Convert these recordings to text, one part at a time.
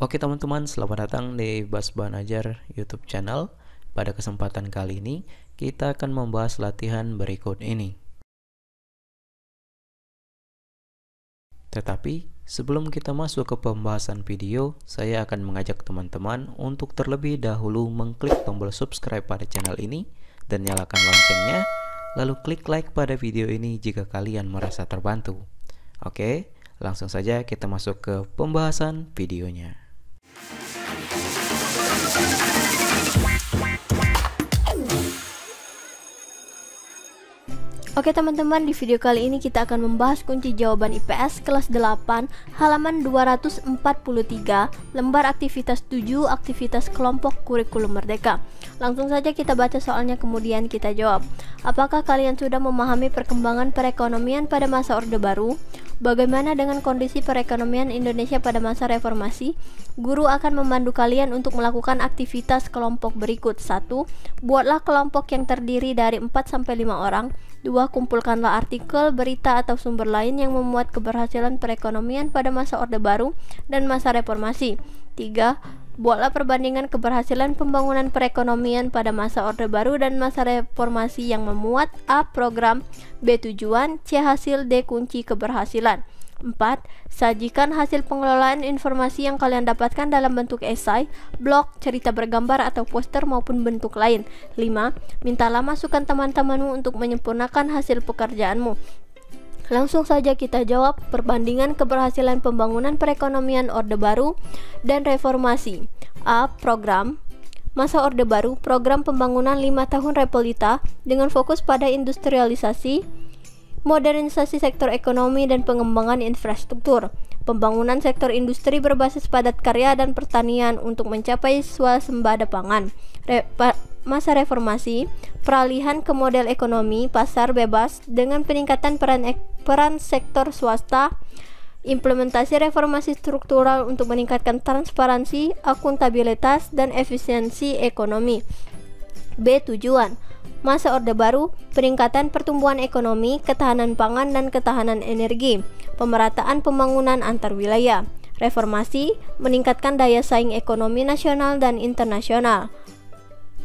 Oke teman-teman, selamat datang di Bas Bahan Ajar YouTube channel. Pada kesempatan kali ini, kita akan membahas latihan berikut ini. Tetapi, sebelum kita masuk ke pembahasan video, saya akan mengajak teman-teman untuk terlebih dahulu mengklik tombol subscribe pada channel ini dan nyalakan loncengnya, lalu klik like pada video ini jika kalian merasa terbantu. Oke, langsung saja kita masuk ke pembahasan videonya. Oke teman-teman, di video kali ini kita akan membahas kunci jawaban IPS kelas 8 halaman 243 lembar aktivitas 7 aktivitas kelompok kurikulum merdeka. Langsung saja kita baca soalnya kemudian kita jawab. Apakah kalian sudah memahami perkembangan perekonomian pada masa Orde Baru? Bagaimana dengan kondisi perekonomian Indonesia pada masa reformasi? Guru akan memandu kalian untuk melakukan aktivitas kelompok berikut. 1. Buatlah kelompok yang terdiri dari 4-5 orang. 2. Kumpulkanlah artikel, berita, atau sumber lain yang memuat keberhasilan perekonomian pada masa Orde Baru dan masa reformasi. 3. Buatlah perbandingan keberhasilan pembangunan perekonomian pada masa Orde Baru dan masa reformasi yang memuat A. program, B. tujuan, C. hasil, D. kunci keberhasilan. 4. Sajikan hasil pengelolaan informasi yang kalian dapatkan dalam bentuk esai, blog, cerita bergambar atau poster maupun bentuk lain. 5. Mintalah masukan teman-temanmu untuk menyempurnakan hasil pekerjaanmu. Langsung saja kita jawab perbandingan keberhasilan pembangunan perekonomian Orde Baru dan reformasi. A. Program masa Orde Baru, program pembangunan 5 tahun Repelita dengan fokus pada industrialisasi, modernisasi sektor ekonomi dan pengembangan infrastruktur. Pembangunan sektor industri berbasis padat karya dan pertanian untuk mencapai swasembada pangan. Masa reformasi, peralihan ke model ekonomi pasar bebas dengan peningkatan peran sektor swasta, implementasi reformasi struktural untuk meningkatkan transparansi, akuntabilitas, dan efisiensi ekonomi. B. Tujuan masa Orde Baru, peningkatan pertumbuhan ekonomi, ketahanan pangan dan ketahanan energi, pemerataan pembangunan antar wilayah. Reformasi, meningkatkan daya saing ekonomi nasional dan internasional,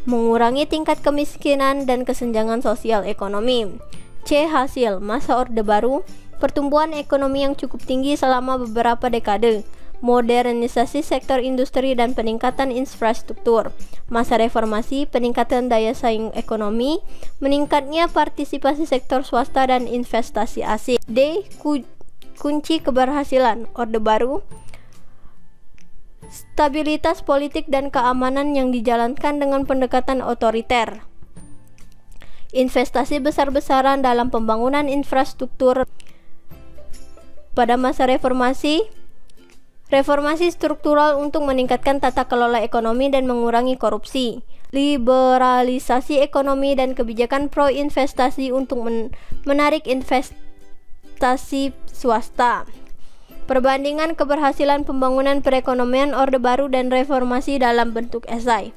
mengurangi tingkat kemiskinan dan kesenjangan sosial ekonomi. C. Hasil masa Orde Baru, pertumbuhan ekonomi yang cukup tinggi selama beberapa dekade, modernisasi sektor industri dan peningkatan infrastruktur. Masa reformasi, peningkatan daya saing ekonomi, meningkatnya partisipasi sektor swasta dan investasi asing. D. Kunci keberhasilan Orde Baru, stabilitas politik dan keamanan yang dijalankan dengan pendekatan otoriter, investasi besar-besaran dalam pembangunan infrastruktur. Pada masa reformasi, reformasi struktural untuk meningkatkan tata kelola ekonomi dan mengurangi korupsi, liberalisasi ekonomi dan kebijakan pro investasi untuk menarik investasi swasta. Perbandingan keberhasilan pembangunan perekonomian Orde Baru dan reformasi dalam bentuk esai.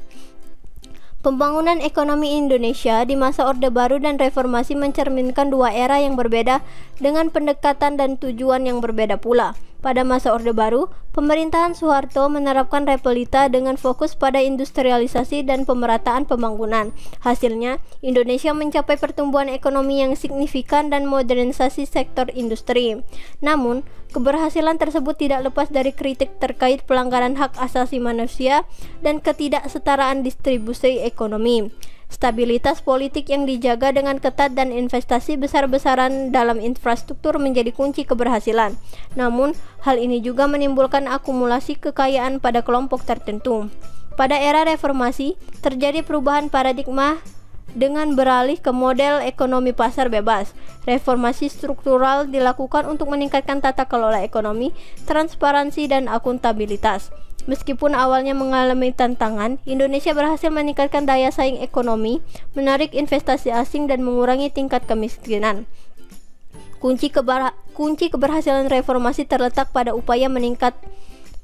Pembangunan ekonomi Indonesia di masa Orde Baru dan reformasi mencerminkan dua era yang berbeda dengan pendekatan dan tujuan yang berbeda pula. Pada masa Orde Baru, pemerintahan Soeharto menerapkan Repelita dengan fokus pada industrialisasi dan pemerataan pembangunan. Hasilnya, Indonesia mencapai pertumbuhan ekonomi yang signifikan dan modernisasi sektor industri. Namun, keberhasilan tersebut tidak lepas dari kritik terkait pelanggaran hak asasi manusia dan ketidaksetaraan distribusi ekonomi. Stabilitas politik yang dijaga dengan ketat dan investasi besar-besaran dalam infrastruktur menjadi kunci keberhasilan. Namun, hal ini juga menimbulkan akumulasi kekayaan pada kelompok tertentu. Pada era reformasi, terjadi perubahan paradigma dengan beralih ke model ekonomi pasar bebas. Reformasi struktural dilakukan untuk meningkatkan tata kelola ekonomi, transparansi, dan akuntabilitas. Meskipun awalnya mengalami tantangan, Indonesia berhasil meningkatkan daya saing ekonomi, menarik investasi asing, dan mengurangi tingkat kemiskinan. Kunci keberhasilan reformasi terletak pada upaya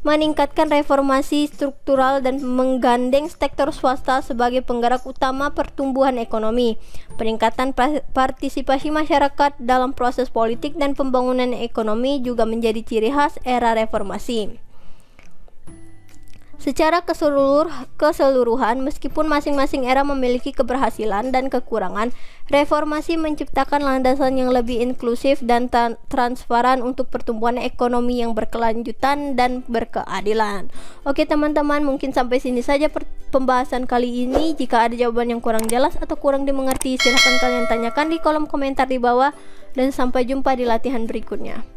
meningkatkan reformasi struktural dan menggandeng sektor swasta sebagai penggerak utama pertumbuhan ekonomi, peningkatan partisipasi masyarakat dalam proses politik dan pembangunan ekonomi juga menjadi ciri khas era reformasi. secara keseluruhan, meskipun masing-masing era memiliki keberhasilan dan kekurangan, reformasi menciptakan landasan yang lebih inklusif dan transparan untuk pertumbuhan ekonomi yang berkelanjutan dan berkeadilan. Oke teman-teman, mungkin sampai sini saja pembahasan kali ini. Jika ada jawaban yang kurang jelas atau kurang dimengerti, silahkan kalian tanyakan di kolom komentar di bawah, dan sampai jumpa di latihan berikutnya.